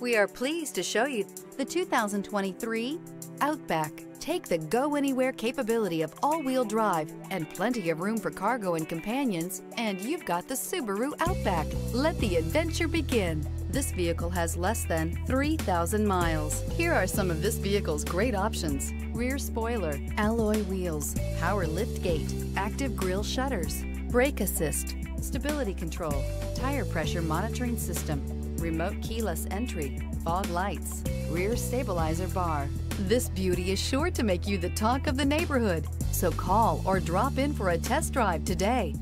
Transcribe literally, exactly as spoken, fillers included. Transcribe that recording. We are pleased to show you the two thousand twenty-three Outback. Take the go-anywhere capability of all-wheel drive and plenty of room for cargo and companions, and you've got the Subaru Outback. Let the adventure begin. This vehicle has less than three thousand miles. Here are some of this vehicle's great options: rear spoiler, alloy wheels, power liftgate, active grille shutters, brake assist, stability control, tire pressure monitoring system, remote keyless entry, fog lights, rear stabilizer bar. This beauty is sure to make you the talk of the neighborhood, so call or drop in for a test drive today.